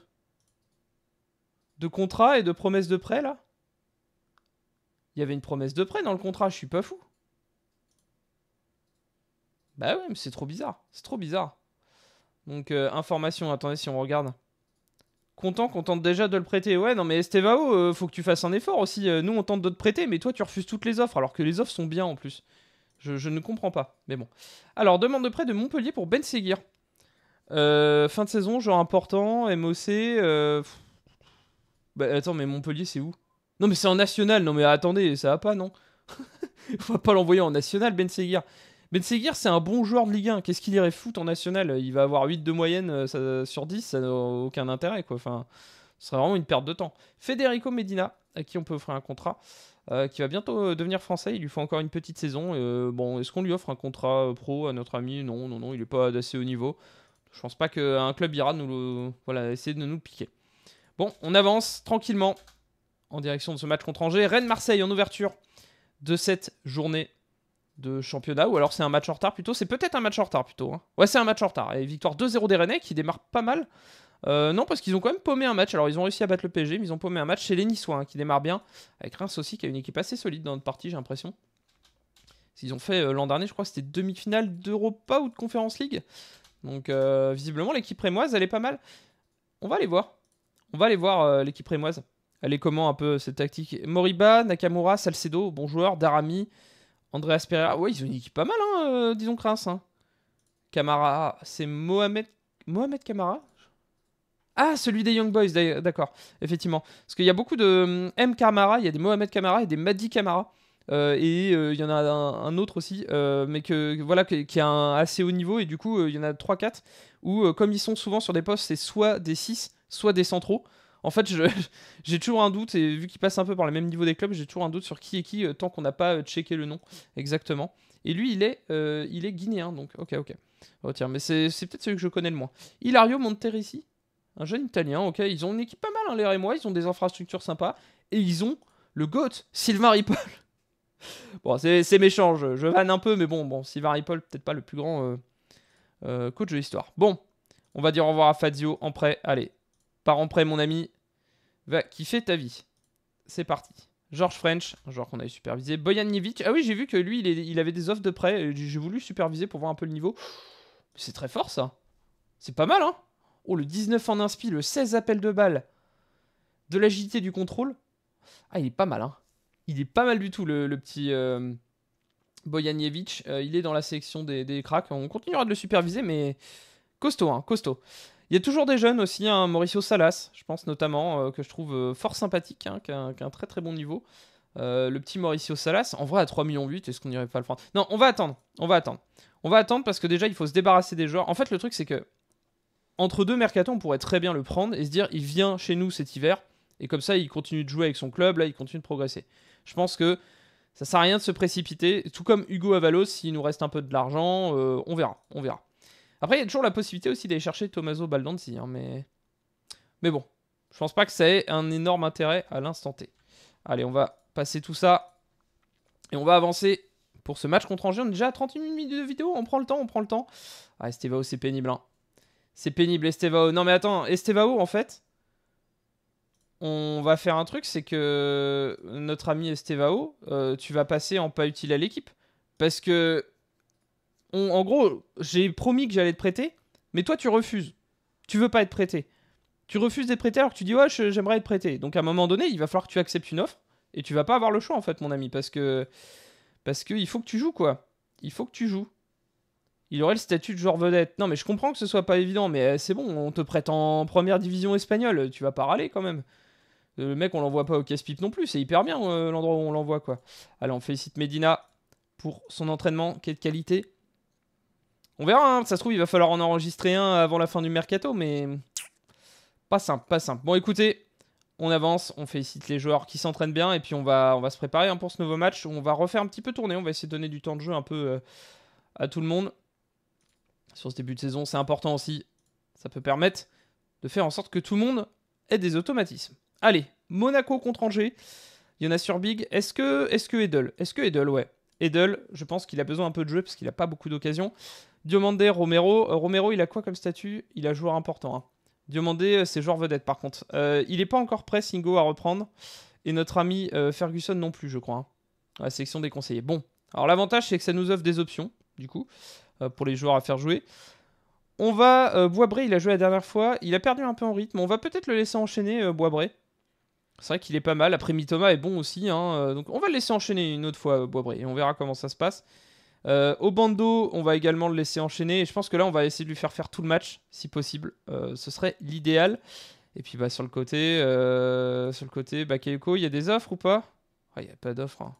contrat et de promesse de prêt, là? Il y avait une promesse de prêt dans le contrat, je suis pas fou. Bah ouais, mais c'est trop bizarre. Donc, information, attendez si on regarde. On tente déjà de le prêter. Ouais, non mais Estevao, faut que tu fasses un effort aussi. Nous, on tente de te prêter, mais toi, tu refuses toutes les offres, alors que les offres sont bien en plus. Je ne comprends pas, mais bon. Alors, demande de prêt de Montpellier pour Ben Seghir. Fin de saison, genre important, MOC... Bah attends, mais Montpellier, c'est où ? Non mais c'est en national, non mais attendez, ça va pas, non? On va pas l'envoyer en national, Ben Seghir. Ben Seghir, c'est un bon joueur de Ligue 1, qu'est-ce qu'il irait foutre en national? Il va avoir 8 de moyenne ça, sur 10, ça n'a aucun intérêt, quoi. Enfin, ce serait vraiment une perte de temps. Federico Medina, à qui on peut offrir un contrat, qui va bientôt devenir français, il lui faut encore une petite saison. Bon, est-ce qu'on lui offre un contrat pro à notre ami? Non, non, non, il est pas d'assez haut niveau. Je pense pas qu'un club ira nous le... Voilà, essayer de nous le piquer. Bon, on avance tranquillement en direction de ce match contre Angers. Rennes-Marseille en ouverture de cette journée de championnat. Ou alors c'est un match en retard plutôt. C'est peut-être un match en retard plutôt. Hein. Ouais, c'est un match en retard. Et victoire 2-0 des Rennais qui démarrent pas mal. Non, parce qu'ils ont quand même paumé un match. Alors ils ont réussi à battre le PSG, mais ils ont paumé un match chez les Niçois hein, qui démarre bien. Avec Reims aussi qui a une équipe assez solide dans notre partie, j'ai l'impression. Ils ont fait l'an dernier, je crois que c'était demi-finale d'Europa ou de Conference League. Donc visiblement l'équipe rémoise, elle est pas mal. On va aller voir. L'équipe rémoise. Elle est comment un peu cette tactique? Moriba, Nakamura, Salcedo, bon joueur, Darami, Andreas Pereira. Ouais, ils ont une équipe pas mal, hein, disons Reims. Hein. Camara, c'est Mohamed Camara. Ah, celui des Young Boys, d'accord, effectivement. Parce qu'il y a beaucoup de M. Camara, il y a des Mohamed Camara et des Madi Camara. Et il y en a un autre aussi, mais qui a un assez haut niveau. Et du coup, il y en a 3-4 où, comme ils sont souvent sur des postes, c'est soit des 6, soit des centraux. En fait, j'ai toujours un doute, et vu qu'ils passent un peu par le même niveau des clubs, j'ai toujours un doute sur qui est qui, tant qu'on n'a pas checké le nom exactement. Et lui, il est guinéen, donc ok. Oh, tiens, mais c'est peut-être celui que je connais le moins. Ilario Monterici, un jeune Italien, ok. Ils ont une équipe pas mal, hein, les Rémois, ils ont des infrastructures sympas, et ils ont le GOAT, Sylvain Ripoll. Bon, c'est méchant, je vanne un peu, mais bon, Sylvain Ripoll, peut-être pas le plus grand coach de l'histoire. Bon, on va dire au revoir à Fazio en prêt. Allez, pars en prêt, mon ami. Va kiffer ta vie. C'est parti. George French, un joueur qu'on avait supervisé. Bojan Nivic. Ah oui, j'ai vu que lui, il avait des offres de prêt. J'ai voulu superviser pour voir un peu le niveau. C'est très fort, ça. C'est pas mal, hein. Oh, le 19 en inspi, le 16 appels de balle. De l'agilité, du contrôle. Ah, il est pas mal, hein. Il est pas mal du tout, le petit Bojaniewicz. Il est dans la sélection des cracks. On continuera de le superviser, mais costaud, hein, costaud. Il y a toujours des jeunes aussi, hein, Mauricio Salas, je pense notamment, que je trouve fort sympathique, hein, qui a un très très bon niveau. Le petit Mauricio Salas, en vrai à 3,8 millions, est-ce qu'on n'irait pas le prendre? Non, on va attendre, on va attendre. On va attendre parce que déjà, il faut se débarrasser des joueurs. En fait, le truc, c'est que entre deux mercatons, on pourrait très bien le prendre et se dire, il vient chez nous cet hiver. Et comme ça, il continue de jouer avec son club, là, il continue de progresser. Je pense que ça sert à rien de se précipiter. Tout comme Hugo Avalos, s'il nous reste un peu de l'argent, on verra, on verra. Après, il y a toujours la possibilité aussi d'aller chercher Tommaso Baldanzi, hein, mais bon, je pense pas que ça ait un énorme intérêt à l'instant T. Allez, on va passer tout ça, et on va avancer pour ce match contre Angers. On est déjà à 31 minutes de vidéo, on prend le temps, on prend le temps. Ah, Estevao, c'est pénible, hein. C'est pénible, Estevao. Non mais attends, Estevao, en fait... On va faire un truc, c'est que notre ami Estevao, tu vas passer en pas utile à l'équipe. Parce que, en gros, j'ai promis que j'allais te prêter, mais toi tu refuses. Tu veux pas être prêté. Tu refuses d'être prêté alors que tu dis, ouais, j'aimerais être prêté. Donc à un moment donné, il va falloir que tu acceptes une offre et tu vas pas avoir le choix en fait, mon ami. Parce que il faut que tu joues, quoi. Il faut que tu joues. Il aurait le statut de joueur vedette. Non mais je comprends que ce soit pas évident, mais c'est bon, on te prête en première division espagnole. Tu vas pas râler quand même. Le mec, on l'envoie pas au casse-pipe non plus. C'est hyper bien l'endroit où on l'envoie, quoi. Allez, on félicite Medina pour son entraînement qui est de qualité. On verra, hein. Ça se trouve, il va falloir en enregistrer un avant la fin du mercato, mais... Pas simple, pas simple. Bon, écoutez, on avance. On félicite les joueurs qui s'entraînent bien. Et puis, on va se préparer, hein, pour ce nouveau match. On va refaire un petit peu tourner. On va essayer de donner du temps de jeu un peu à tout le monde. Sur ce début de saison, c'est important aussi. Ça peut permettre de faire en sorte que tout le monde ait des automatismes. Allez, Monaco contre Angers. Jonas Urbig. Est-ce que Edel? Est-ce que Edel? Ouais. Edel, je pense qu'il a besoin un peu de jeu parce qu'il n'a pas beaucoup d'occasions. Diomande, Romero. Romero, il a quoi comme statut? Il a joueur important. Hein. Diomande, c'est joueur vedette par contre. Il n'est pas encore prêt, Singo, à reprendre. Et notre ami Ferguson non plus, je crois. Hein. La section des conseillers. Bon. Alors l'avantage, c'est que ça nous offre des options, du coup, pour les joueurs à faire jouer. On va... Boisbré, il a joué la dernière fois. Il a perdu un peu en rythme. On va peut-être le laisser enchaîner, Boisbré. C'est vrai qu'il est pas mal. Après, Mitoma est bon aussi. Hein. Donc, on va le laisser enchaîner une autre fois, Boisbré. Et on verra comment ça se passe. Obando, on va également le laisser enchaîner. Et je pense que là, on va essayer de lui faire faire tout le match, si possible. Ce serait l'idéal. Et puis, bah, sur le côté Bakayoko, il y a des offres ou pas? Ah, il n'y a pas d'offres. Hein.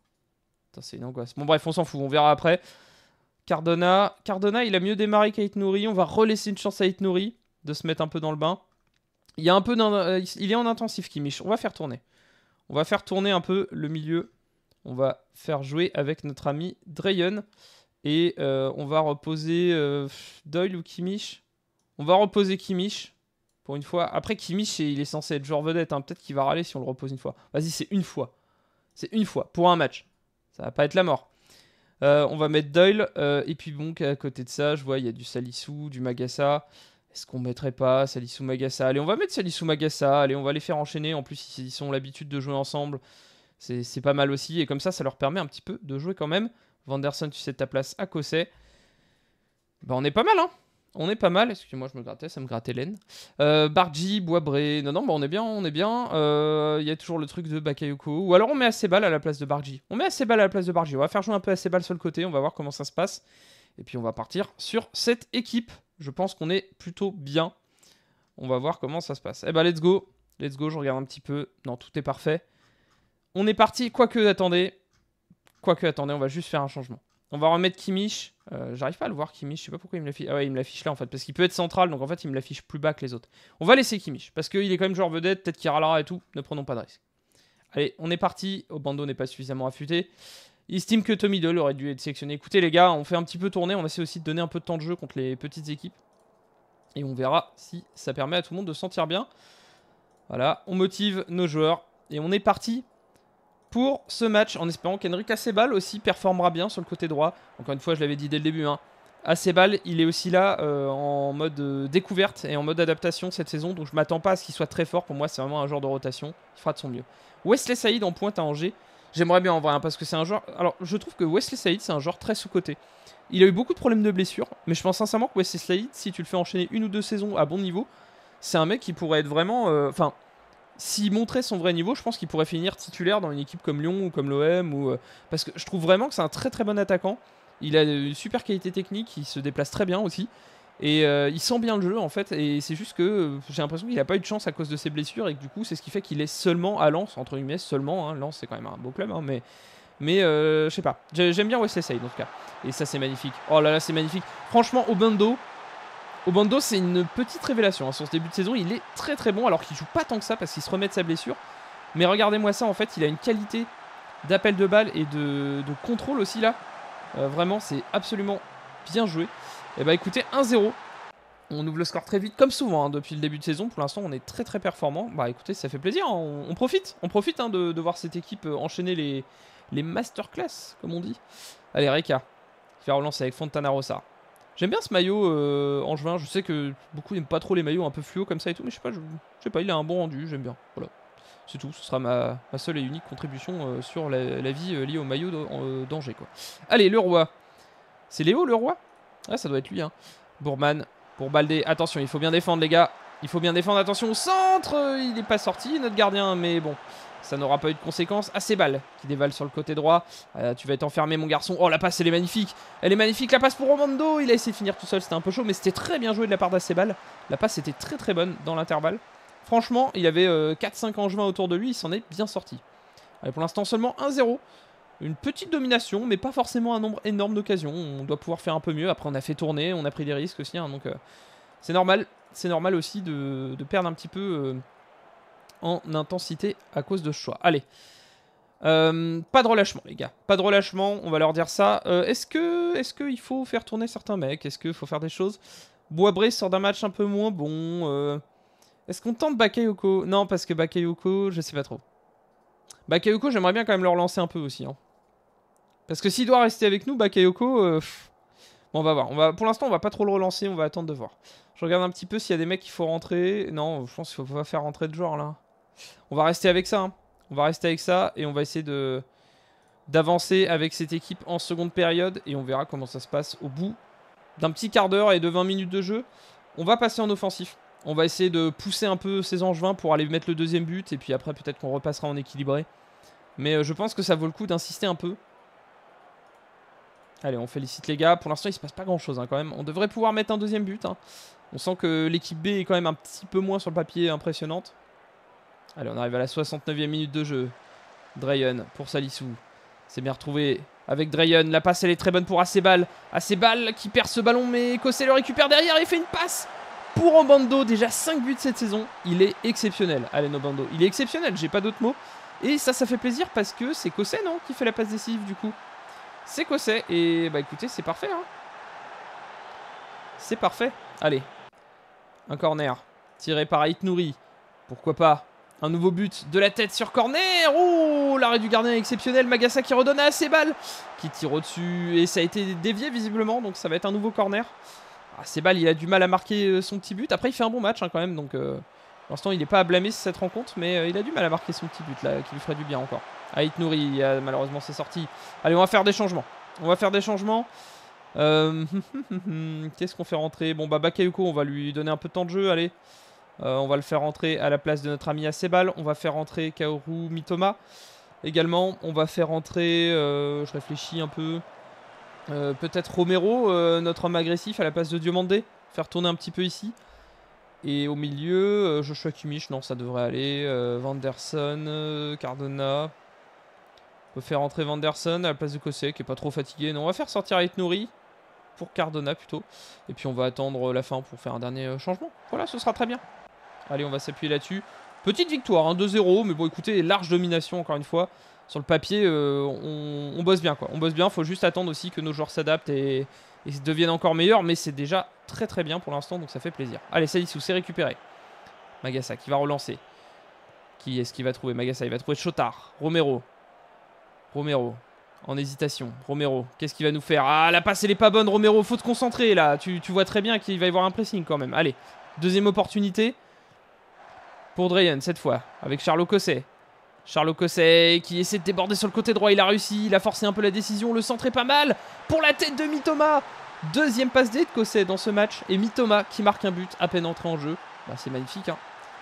C'est une angoisse. Bon, bref, on s'en fout. On verra après. Cardona, il a mieux démarré qu'Aït-Nouri. On va relaisser une chance à Aït-Nouri de se mettre un peu dans le bain. Il est en intensif, Kimmich. On va faire tourner. On va faire tourner un peu le milieu. On va faire jouer avec notre ami Drayen. Et on va reposer Doyle ou Kimmich. On va reposer Kimmich pour une fois. Après, Kimmich, il est censé être joueur vedette. Hein. Peut-être qu'il va râler si on le repose une fois. Vas-y, c'est une fois. C'est une fois pour un match. Ça va pas être la mort. On va mettre Doyle. Et puis bon, à côté de ça, je vois, il y a du Salissou, du Magassa. Est-ce qu'on mettrait pas Salissou Magassa? Allez, on va mettre Salissou Magassa. Allez, on va les faire enchaîner. En plus, ils ont l'habitude de jouer ensemble. C'est pas mal aussi. Et comme ça leur permet un petit peu de jouer quand même. Vanderson, tu sais ta place à Cossé. Bah, on est pas mal, hein. On est pas mal. Excusez-moi, je me grattais. Ça me grattait l'aine. Bargie, Boisbré. Non, bah, on est bien, on est bien. Il y a toujours le truc de Bakayoko. Ou alors, on met Acebal à la place de Bargie. On met Acebal à la place de Bargie. On va faire jouer un peu Acebal sur le côté. On va voir comment ça se passe. Et puis, on va partir sur cette équipe. Je pense qu'on est plutôt bien. On va voir comment ça se passe. Eh ben, let's go. Let's go, je regarde un petit peu. Non, tout est parfait. On est parti. Quoique, attendez. Quoique, attendez, on va juste faire un changement. On va remettre Kimmich. J'arrive pas à le voir, Kimmich. Je sais pas pourquoi il me l'affiche. Ah ouais, il me l'affiche là, en fait. Parce qu'il peut être central. Donc, en fait, il me l'affiche plus bas que les autres. On va laisser Kimmich. Parce qu'il est quand même joueur vedette. Peut-être qu'il râlera et tout. Ne prenons pas de risque. Allez, on est parti. Obando n'est pas suffisamment affûté. Il estime que Tommy Doyle aurait dû être sélectionné. Écoutez les gars, on fait un petit peu tourner. On essaie aussi de donner un peu de temps de jeu contre les petites équipes. Et on verra si ça permet à tout le monde de se sentir bien. Voilà, on motive nos joueurs. Et on est parti pour ce match, en espérant qu'Henrique Acebal aussi performera bien sur le côté droit. Encore une fois, je l'avais dit dès le début, hein. Acebal, il est aussi là en mode découverte et en mode adaptation cette saison, donc je ne m'attends pas à ce qu'il soit très fort. Pour moi, c'est vraiment un joueur de rotation, il fera de son mieux. Wesley Saïd en pointe à Angers, j'aimerais bien en vrai, hein, parce que c'est un joueur... Alors, je trouve que Wesley Saïd, c'est un joueur très sous-coté. Il a eu beaucoup de problèmes de blessures, mais je pense sincèrement que Wesley Saïd, si tu le fais enchaîner une ou deux saisons à bon niveau, c'est un mec qui pourrait être vraiment... Enfin, s'il montrait son vrai niveau, je pense qu'il pourrait finir titulaire dans une équipe comme Lyon ou comme l'OM. Parce que je trouve vraiment que c'est un très très bon attaquant. Il a une super qualité technique, il se déplace très bien aussi. Et il sent bien le jeu en fait. Et c'est juste que j'ai l'impression qu'il n'a pas eu de chance à cause de ses blessures. Et que du coup, c'est ce qui fait qu'il est seulement à Lens, entre guillemets, seulement. Hein. Lens, c'est quand même un beau club, hein, mais je sais pas. J'aime bien Wesley Saïd en tout cas. Et ça, c'est magnifique. Oh là là, c'est magnifique. Franchement, Obando, c'est une petite révélation. Hein. Sur ce début de saison, il est très très bon, alors qu'il joue pas tant que ça parce qu'il se remet de sa blessure. Mais regardez-moi ça, en fait, il a une qualité d'appel de balle et de contrôle aussi là. Vraiment, c'est absolument bien joué. Et bah écoutez, 1-0. On ouvre le score très vite, comme souvent hein, depuis le début de saison. Pour l'instant, on est très très performant. Bah écoutez, ça fait plaisir. Hein. On profite hein, de voir cette équipe enchaîner les masterclass, comme on dit. Allez, Reka. Il va relancer avec Fontana Rossa. J'aime bien ce maillot angevin. Je sais que beaucoup n'aiment pas trop les maillots un peu fluo comme ça et tout, mais je sais pas, il a un bon rendu, j'aime bien. Voilà, c'est tout. Ce sera ma seule et unique contribution sur la vie liée au maillot d'Angers, quoi. Allez, le roi. C'est Léo, le roi? Ah, ça doit être lui, hein. Bourman pour Baldé. Attention, il faut bien défendre, les gars. Il faut bien défendre. Attention au centre. Il n'est pas sorti, notre gardien, mais bon. Ça n'aura pas eu de conséquences. Acebal qui dévale sur le côté droit. Tu vas être enfermé, mon garçon. Oh, la passe, elle est magnifique. Elle est magnifique. La passe pour Obando. Il a essayé de finir tout seul. C'était un peu chaud, mais c'était très bien joué de la part d'Acebal. La passe était très très bonne dans l'intervalle. Franchement, il avait 4-5 Angevins autour de lui. Il s'en est bien sorti. Allez, pour l'instant, seulement 1-0. Une petite domination, mais pas forcément un nombre énorme d'occasions. On doit pouvoir faire un peu mieux. Après, on a fait tourner. On a pris des risques aussi. Hein, donc, c'est normal. C'est normal aussi de perdre un petit peu... en intensité à cause de ce choix. Allez, pas de relâchement les gars, pas de relâchement, on va leur dire ça. Est-ce qu'il faut faire tourner certains mecs? Est-ce qu'il faut faire des choses? Boisbré sort d'un match un peu moins bon. Est-ce qu'on tente Bakayoko? Non, parce que Bakayoko, je sais pas trop. Bakayoko, j'aimerais bien quand même le relancer un peu aussi. Hein. Parce que s'il doit rester avec nous, Bakayoko... Bon, on va voir. Pour l'instant, on va pas trop le relancer. On va attendre de voir. Je regarde un petit peu s'il y a des mecs qu'il faut rentrer. Non, je pense qu'il faut pas faire rentrer de joueurs là. On va rester avec ça. Hein. On va rester avec ça et on va essayer d'avancer avec cette équipe en seconde période. Et on verra comment ça se passe au bout d'un petit quart d'heure et de 20 minutes de jeu. On va passer en offensif. On va essayer de pousser un peu ces Angevins pour aller mettre le deuxième but. Et puis après, peut-être qu'on repassera en équilibré. Mais je pense que ça vaut le coup d'insister un peu. Allez, on félicite les gars. Pour l'instant, il se passe pas grand-chose hein, quand même. On devrait pouvoir mettre un deuxième but. Hein. On sent que l'équipe B est quand même un petit peu moins sur le papier impressionnante. Allez, on arrive à la 69e minute de jeu. Drayen pour Salissou. C'est bien retrouvé avec Drayen. La passe, elle est très bonne pour Acebal. Acebal qui perd ce ballon, mais Cossé le récupère derrière et fait une passe pour Obando. Déjà 5 buts cette saison. Il est exceptionnel. Allez, Obando. Il est exceptionnel, j'ai pas d'autres mots. Et ça fait plaisir parce que c'est Cossé, non, qui fait la passe décisive du coup. C'est Cossé. Et bah écoutez, c'est parfait. Hein. C'est parfait. Allez. Un corner. Tiré par Aït-Nouri. Pourquoi pas. Un nouveau but de la tête sur corner. Oh, l'arrêt du gardien est exceptionnel. Magassa qui redonne à Acebal. Qui tire au-dessus. Et ça a été dévié visiblement. Donc ça va être un nouveau corner. Acebal, il a du mal à marquer son petit but. Après, il fait un bon match hein, quand même. Donc pour l'instant, il n'est pas à blâmer sur cette rencontre. Mais il a du mal à marquer son petit but là. Qui lui ferait du bien encore. Aït-Nouri, malheureusement, c'est sorti. Allez, on va faire des changements. On va faire des changements. Qu'est-ce qu'on fait rentrer? Bon, bah, Bakayoko, on va lui donner un peu de temps de jeu. Allez, on va le faire rentrer à la place de notre ami Acebal. On va faire rentrer Kaoru Mitoma également. On va faire rentrer, je réfléchis un peu, peut-être Romero, notre homme agressif, à la place de Diomande. Faire tourner un petit peu ici. Et au milieu, Joshua Kimmich, non, ça devrait aller. Vanderson, Cardona. On peut faire entrer Vanderson à la place de Cossé, qui est pas trop fatigué. Non, on va faire sortir Aït-Nouri pour Cardona plutôt. Et puis on va attendre la fin pour faire un dernier changement. Voilà, ce sera très bien. Allez, on va s'appuyer là-dessus. Petite victoire, hein, 2-0. Mais bon, écoutez, large domination encore une fois. Sur le papier, on bosse bien, quoi. On bosse bien, faut juste attendre aussi que nos joueurs s'adaptent et deviennent encore meilleurs. Mais c'est déjà très très bien pour l'instant, donc ça fait plaisir. Allez, Salissou, c'est récupéré. Magassa qui va relancer. Qui est-ce qu'il va trouver? Magassa, il va trouver Chotard. Romero. Romero. En hésitation. Romero. Qu'est-ce qu'il va nous faire? Ah, la passe, elle est pas bonne, Romero. Faut te concentrer, là. Tu vois très bien qu'il va y avoir un pressing, quand même. Allez. Deuxième opportunité. Pour Drayen, cette fois. Avec Charlo Cossé. Charlo Cossé qui essaie de déborder sur le côté droit. Il a réussi. Il a forcé un peu la décision. Le centre est pas mal. Pour la tête de Mitoma. Deuxième passe D de Cossé dans ce match. Et Mitoma qui marque un but à peine entré en jeu. Bah, c'est magnifique, hein.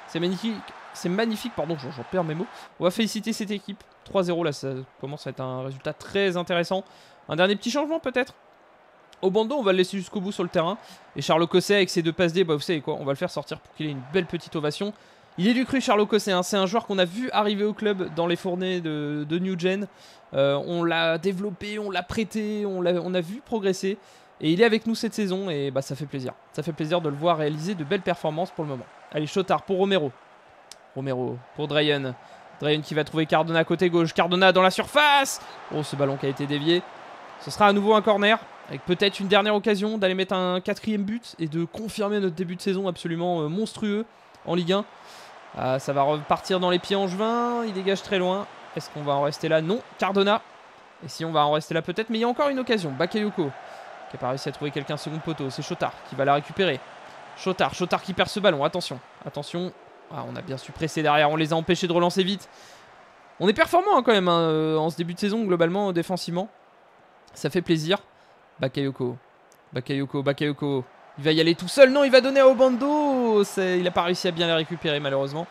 C'est magnifique. C'est magnifique, pardon, j'en perds mes mots. On va féliciter cette équipe. 3-0, là, ça commence à être un résultat très intéressant. Un dernier petit changement, peut-être. Obando, on va le laisser jusqu'au bout sur le terrain. Et Charlo Cossé, avec ses deux passes D, bah, vous savez quoi, on va le faire sortir pour qu'il ait une belle petite ovation. Il est du cru, Charlo Cossé, hein. C'est un joueur qu'on a vu arriver au club dans les fournées de New Gen. On l'a développé, on l'a prêté, on a vu progresser. Et il est avec nous cette saison, et bah, ça fait plaisir. Ça fait plaisir de le voir réaliser de belles performances pour le moment. Allez, Chotard pour Romero. Romero pour Drayen. Drayen qui va trouver Cardona côté gauche. Cardona dans la surface. Oh, ce ballon qui a été dévié. Ce sera à nouveau un corner. Avec peut-être une dernière occasion d'aller mettre un quatrième but. Et de confirmer notre début de saison absolument monstrueux en Ligue 1. Ah, ça va repartir dans les pieds angevins. Il dégage très loin. Est-ce qu'on va en rester là? Non. Cardona. Et si on va en rester là peut-être. Mais il y a encore une occasion. Bakayoko qui n'a pas réussi à trouver quelqu'un second poteau. C'est Chotard qui va la récupérer. Chotard. Chotard qui perd ce ballon. Attention. Attention. Ah, on a bien su presser derrière, on les a empêchés de relancer vite. On est performant, hein, quand même, hein, en ce début de saison, globalement, défensivement. Ça fait plaisir. Bakayoko. Bakayoko, Bakayoko. Il va y aller tout seul. Non, il va donner à Obando. Il n'a pas réussi à bien la récupérer, malheureusement.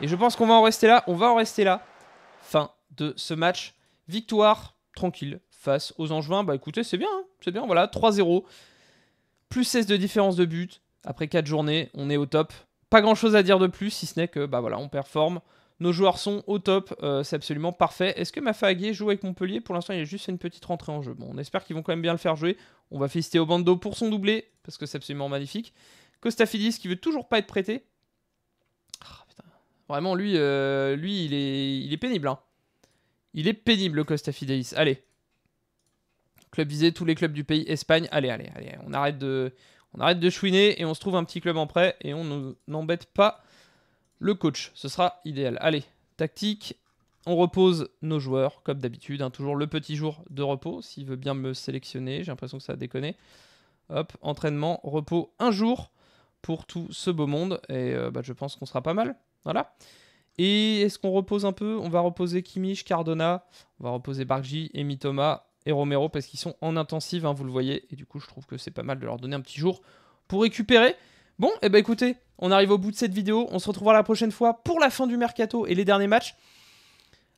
Et je pense qu'on va en rester là. On va en rester là. Fin de ce match. Victoire tranquille face aux Angevins. Bah écoutez, c'est bien. Hein, c'est bien, voilà. 3-0. Plus 16 de différence de but. Après 4 journées, on est au top. Pas grand chose à dire de plus, si ce n'est que bah voilà, on performe. Nos joueurs sont au top, c'est absolument parfait. Est-ce que Mafagué joue avec Montpellier? Pour l'instant, il a juste fait une petite rentrée en jeu. Bon, on espère qu'ils vont quand même bien le faire jouer. On va féliciter Obando pour son doublé, parce que c'est absolument magnifique. Costa Fidelis qui veut toujours pas être prêté. Ah, putain. Vraiment, lui il est pénible. Hein. Il est pénible, le Costa Fidelis. Allez. Club visé, tous les clubs du pays, Espagne. Allez, allez, allez, on arrête de chouiner et on se trouve un petit club en prêt et on n'embête pas le coach. Ce sera idéal. Allez, tactique. On repose nos joueurs comme d'habitude. Hein, toujours le petit jour de repos s'il veut bien me sélectionner. J'ai l'impression que ça a déconné. Hop, entraînement, repos, un jour pour tout ce beau monde. Et bah, je pense qu'on sera pas mal. Voilà. Et est-ce qu'on repose un peu? On va reposer Kimmich, Cardona. On va reposer Bargie et Mitoma. Et Romero parce qu'ils sont en intensive, hein, vous le voyez. Et du coup, je trouve que c'est pas mal de leur donner un petit jour pour récupérer. Bon, et bah écoutez, on arrive au bout de cette vidéo. On se retrouvera la prochaine fois pour la fin du mercato et les derniers matchs.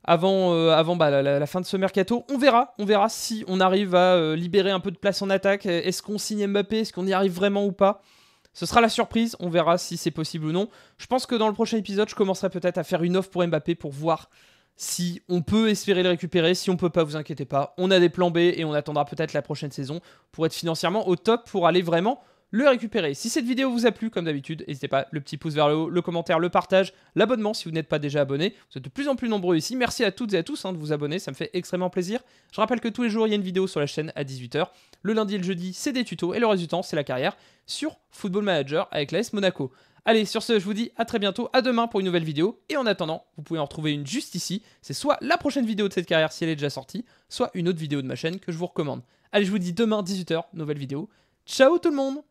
Avant bah, la fin de ce mercato, on verra si on arrive à libérer un peu de place en attaque. Est-ce qu'on signe Mbappé? Est-ce qu'on y arrive vraiment ou pas? Ce sera la surprise, on verra si c'est possible ou non. Je pense que dans le prochain épisode, je commencerai peut-être à faire une offre pour Mbappé pour voir... si on peut espérer le récupérer, si on peut pas, vous inquiétez pas. On a des plans B et on attendra peut-être la prochaine saison pour être financièrement au top, pour aller vraiment le récupérer. Si cette vidéo vous a plu, comme d'habitude, n'hésitez pas, le petit pouce vers le haut, le commentaire, le partage, l'abonnement si vous n'êtes pas déjà abonné. Vous êtes de plus en plus nombreux ici. Merci à toutes et à tous, hein, de vous abonner, ça me fait extrêmement plaisir. Je rappelle que tous les jours, il y a une vidéo sur la chaîne à 18 h. Le lundi et le jeudi, c'est des tutos et le reste du temps, c'est la carrière sur Football Manager avec l'AS Monaco. Allez, sur ce, je vous dis à très bientôt, à demain pour une nouvelle vidéo. Et en attendant, vous pouvez en retrouver une juste ici. C'est soit la prochaine vidéo de cette carrière si elle est déjà sortie, soit une autre vidéo de ma chaîne que je vous recommande. Allez, je vous dis demain, 18 h, nouvelle vidéo. Ciao tout le monde!